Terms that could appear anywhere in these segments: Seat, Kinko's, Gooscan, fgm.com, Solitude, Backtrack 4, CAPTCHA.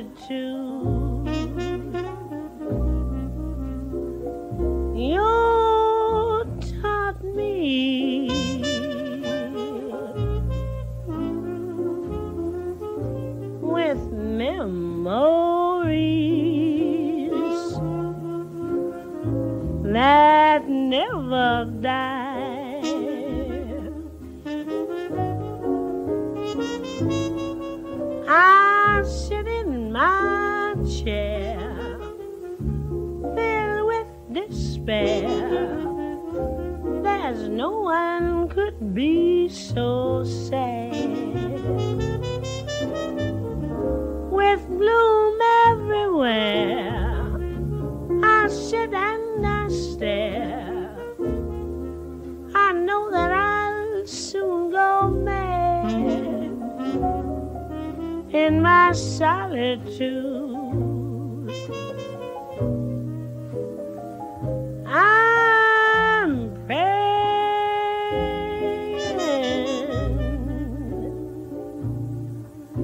solitude. You taught me with memories that never die. I sit in my chair, filled with despair. There's no one could be so sad. With bloom everywhere, I sit and I stare. I know that I'll soon go mad. In my solitude, I'm praying,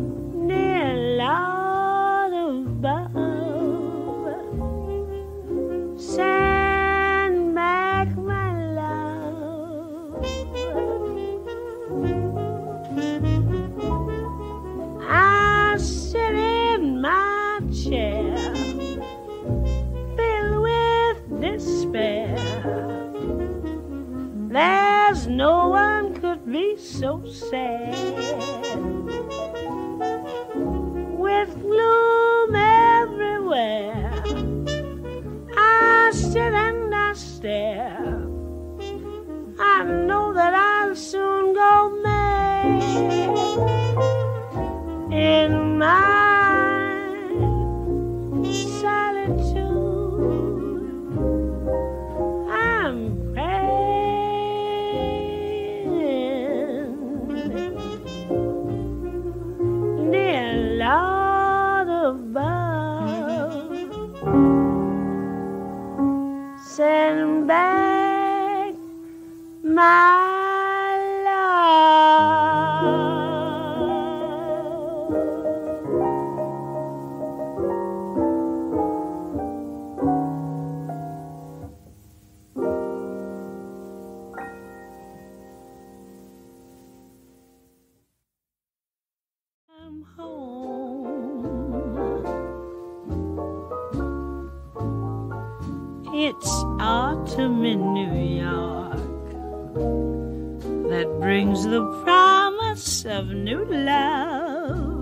dear Lord above, send back my love. There's no one could be so sad. With gloom everywhere, I sit and I stare. I know that I'll soon go mad in my solitude. Send back my love. I'm home. It's autumn in New York that brings the promise of new love.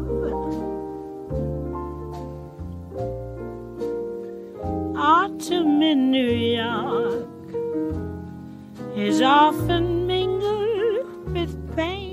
Autumn in New York is often mingled with pain.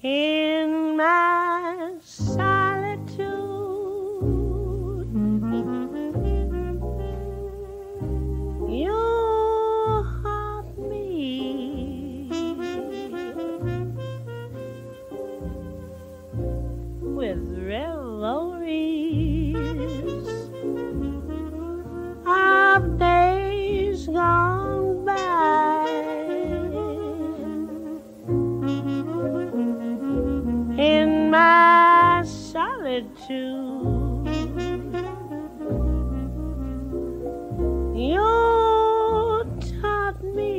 In my solitude, you help me with revelries of days gone by. In my solitude, you taught me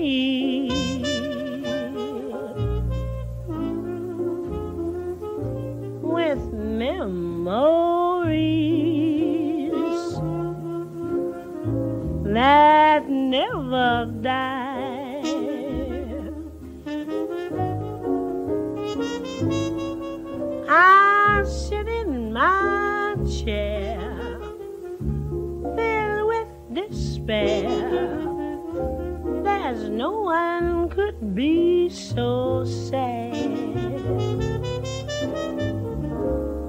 with memories that never die. I despair. There's no one could be so sad.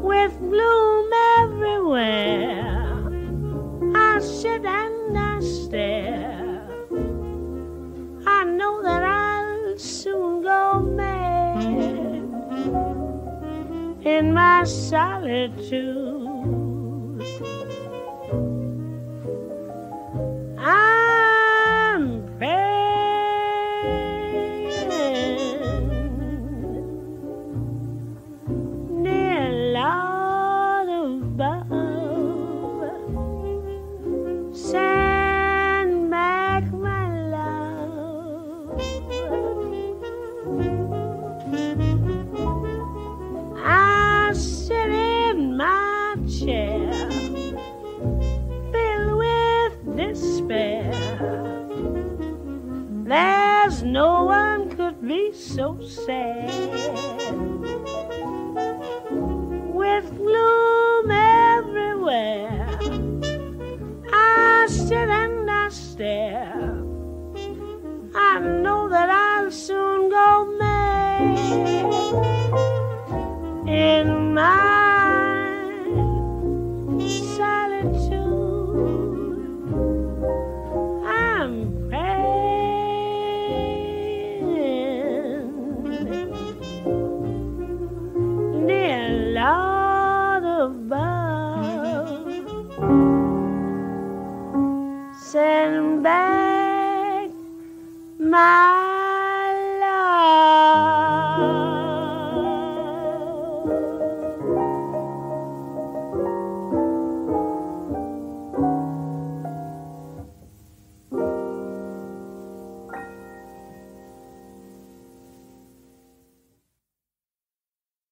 With bloom everywhere, I sit and I stare. I know that I'll soon go mad in my solitude. There's no one could be so sad. With gloom everywhere, I sit and I stare. I know that I'll soon go mad in my solitude. Send back my love.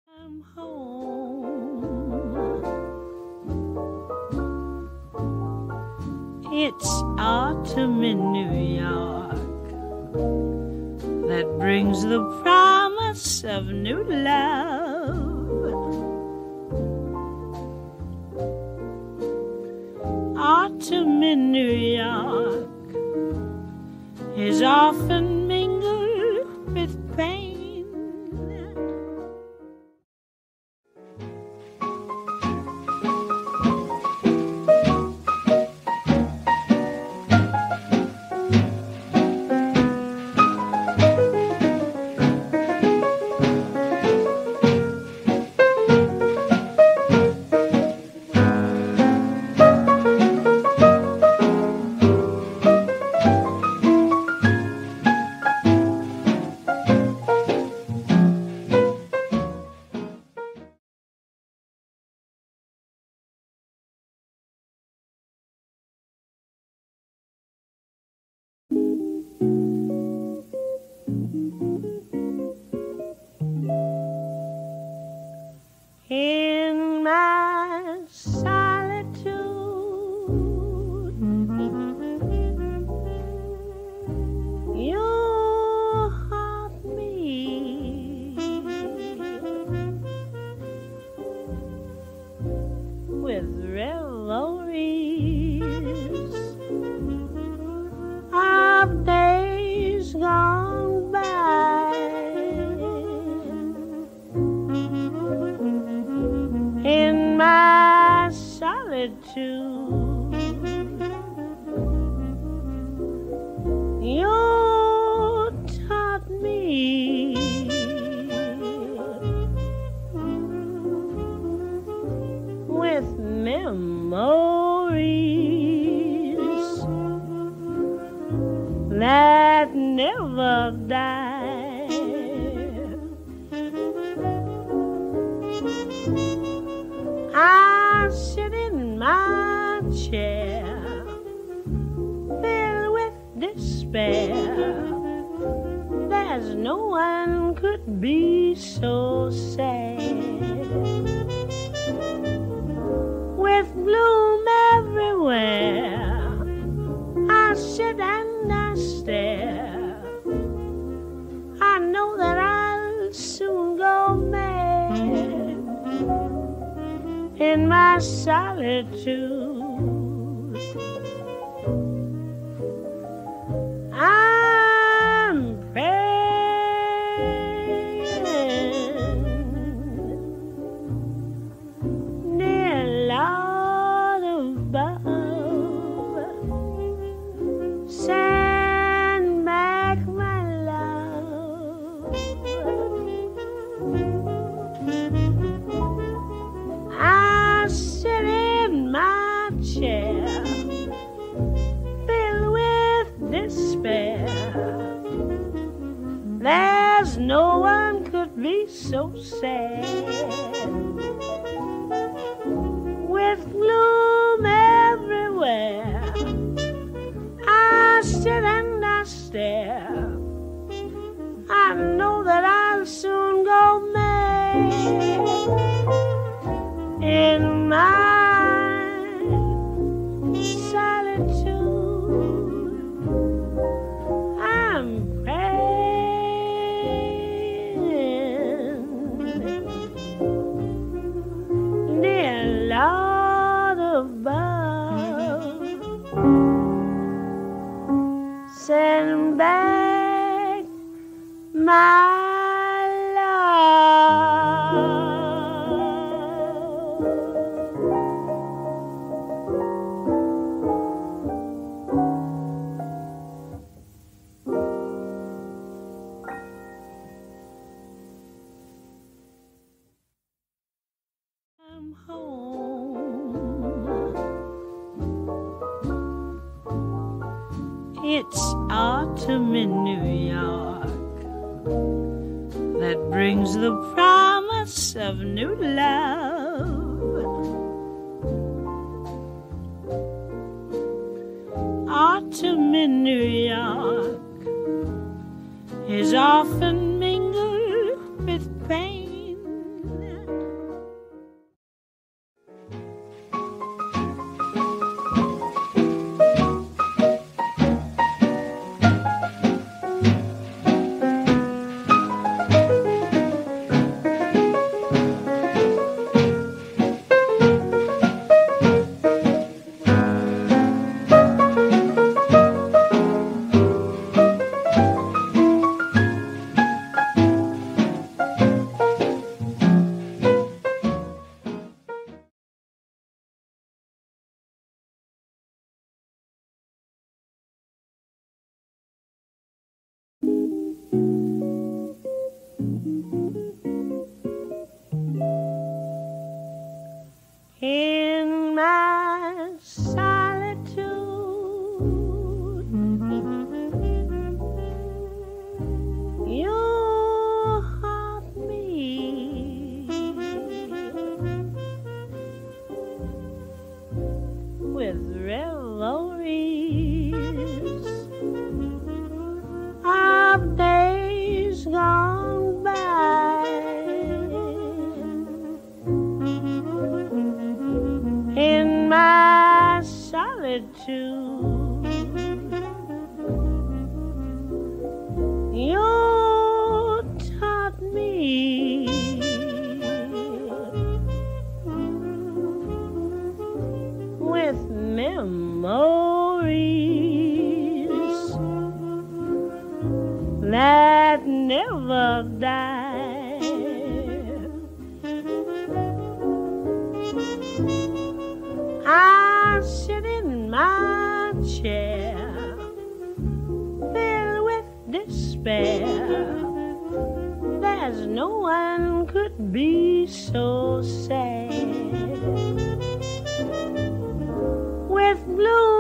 I'm home. It's autumn in New York that brings the promise of new love. Autumn in New York is often mingled with pain. In my solitude, you haunt me with revelries of days gone by. My solitude, you taught me with memories that never die. I sit in my chair, filled with despair. There's no one could be so sad. With bloom everywhere, I sit and I stare. I know that I'll soon go mad in my solitude. There's no one could be so sad, with gloom everywhere. I sit and I stare, I know that I'll soon go mad in my solitude. I'm praying, dear Lord above, send back my love. I'm home. It's autumn in New York that brings the promise of new love. Autumn in New York is often mingled with pain. In my solitude, you haunt me with revelries of days gone by. My solitude, you taught me with memories that never die. I sit in my chair, filled with despair. There's no one could be so sad, with blue